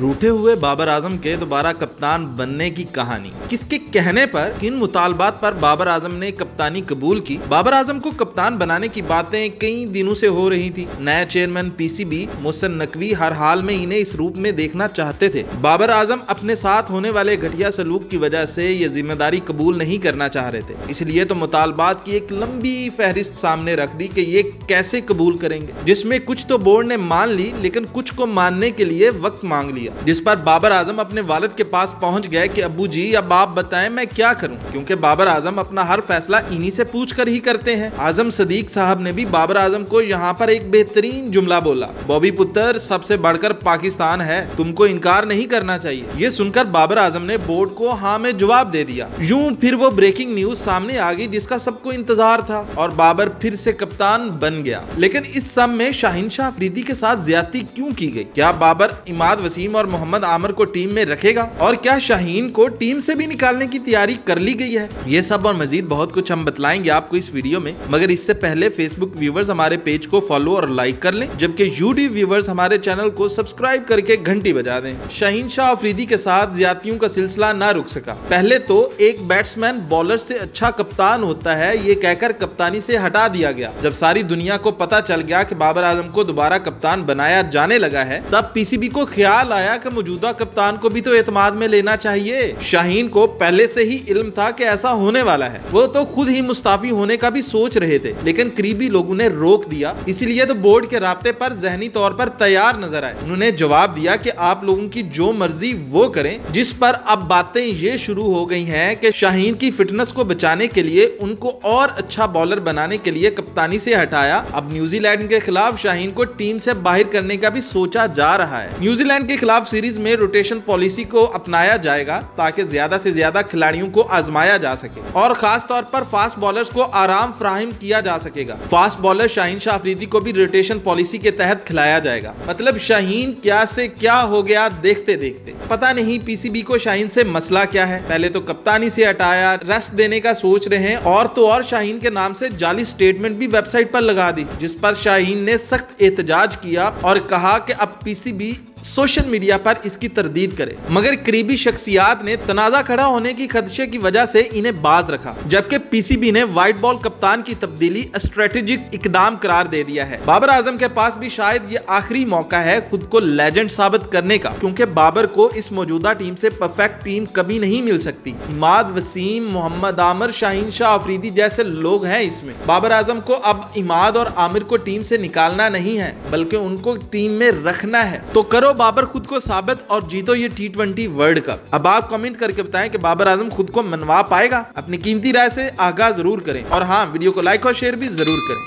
रूठे हुए बाबर आजम के दोबारा कप्तान बनने की कहानी। किसके कहने पर, किन मुतालबात पर बाबर आजम ने कप्तानी कबूल की। बाबर आजम को कप्तान बनाने की बातें कई दिनों से हो रही थी। नया चेयरमैन पीसीबी मुस्तफ़ा नकवी हर हाल में इन्हें इस रूप में देखना चाहते थे। बाबर आजम अपने साथ होने वाले घटिया सलूक की वजह से ये जिम्मेदारी कबूल नहीं करना चाह रहे थे, इसलिए तो मुतालबात की एक लंबी फहरिस्त सामने रख दी कि ये कैसे कबूल करेंगे, जिसमें कुछ तो बोर्ड ने मान ली लेकिन कुछ को मानने के लिए वक्त मांग लिया। जिस पर बाबर आजम अपने वालिद के पास पहुंच गए कि अबू जी अब आप बताएं मैं क्या करूं, क्योंकि बाबर आजम अपना हर फैसला इन्हीं से पूछकर ही करते हैं। आजम सदीक साहब ने भी बाबर आजम को यहाँ पर एक बेहतरीन जुमला बोला, बॉबी पुत्र सबसे बढ़कर पाकिस्तान है, तुमको इनकार नहीं करना चाहिए। ये सुनकर बाबर आजम ने बोर्ड को हाँ में जवाब दे दिया। यूं फिर वो ब्रेकिंग न्यूज सामने आ गई जिसका सबको इंतजार था और बाबर फिर से कप्तान बन गया। लेकिन इस सब में शाहीन शाह अफरीदी के साथ ज्यादती क्यों की गई? क्या बाबर इमाद वसीम और मोहम्मद आमिर को टीम में रखेगा? और क्या शाहीन को टीम से भी निकालने की तैयारी कर ली गई है? ये सब और मजीद बहुत कुछ हम बतलाएंगे आपको इस वीडियो में, मगर इससे पहले फेसबुक व्यूवर्स हमारे पेज को फॉलो और लाइक कर लें, जबकि यूट्यूब व्यूवर्स हमारे चैनल को सब्सक्राइब करके घंटी बजा दें। शाहीन शाह अफरीदी के साथ ज्यादतियों का सिलसिला ना रुक सका। पहले तो एक बैट्समैन बॉलर से अच्छा कप्तान होता है, ये कहकर कप्तानी से हटा दिया गया। जब सारी दुनिया को पता चल गया कि बाबर आजम को दोबारा कप्तान बनाया जाने लगा है, तब पीसीबी को ख्याल आया कि मौजूदा कप्तान को भी तो एतमाद में लेना चाहिए। शाहीन को पहले से ही इल्म था कि ऐसा होने वाला है, वो तो खुद ही मुस्ताफी होने का भी सोच रहे थे, लेकिन करीबी लोगों ने रोक दिया। इसीलिए तो बोर्ड के राब्ते पर ज़हनी तौर पर तैयार नजर आए। उन्होंने जवाब दिया कि आप लोगों की जो मर्जी वो करें, जिस पर अब बातें ये शुरू हो गई है कि शाहीन की फिटनेस को बचाने के लिए उनको और अच्छा बॉलर बनाने के लिए कप्तानी से हटाया। अब न्यूजीलैंड के खिलाफ शाहीन को टीम से बाहर करने का भी सोचा जा रहा है। न्यूजीलैंड के खिलाफ सीरीज में रोटेशन पॉलिसी को अपनाया जाएगा ताकि ज्यादा से ज्यादा खिलाड़ियों को आजमाया जा सके और खास तौर पर फास्ट बॉलर्स को आराम फ्राहम किया जा सकेगा। फास्ट बॉलर शाहीन शाह अफरीदी को भी रोटेशन पॉलिसी के तहत खिलाया जाएगा। मतलब शाहीन क्या से क्या हो गया देखते देखते। पता नहीं पीसीबी को शाहीन से मसला क्या है। पहले तो कप्तानी से हटाया, रेस्ट देने का सोच रहे हैं और तो और शाहीन के नाम से जाली स्टेटमेंट भी वेबसाइट पर लगा दी, जिस पर शाहीन ने सख्त एहतजाज किया और कहा कि अब पीसीबी सोशल मीडिया पर इसकी तरदीद करे। मगर करीबी शख्सियात ने तनाजा खड़ा होने की खदशे की वजह से इन्हें बाज रखा, जबकि पीसीबी ने व्हाइट बॉल कप्तान की तब्दीली स्ट्रेटेजिक इकदाम करार दे दिया है। बाबर आजम के पास भी शायद ये आखिरी मौका है खुद को लेजेंड साबित करने का, क्योंकि बाबर को इस मौजूदा टीम से परफेक्ट टीम कभी नहीं मिल सकती। इमाद वसीम, मोहम्मद आमिर, शाहीन शाह अफरीदी जैसे लोग हैं इसमें। बाबर आजम को अब इमाद और आमिर को टीम से निकालना नहीं है, बल्कि उनको टीम में रखना है। तो करो बाबर खुद को साबित और जीतो ये T20 वर्ल्ड कप। अब आप कमेंट करके बताएं कि बाबर आजम खुद को मनवा पाएगा? अपनी कीमती राय से आगाह जरूर करें और हाँ, वीडियो को लाइक और शेयर भी जरूर करें।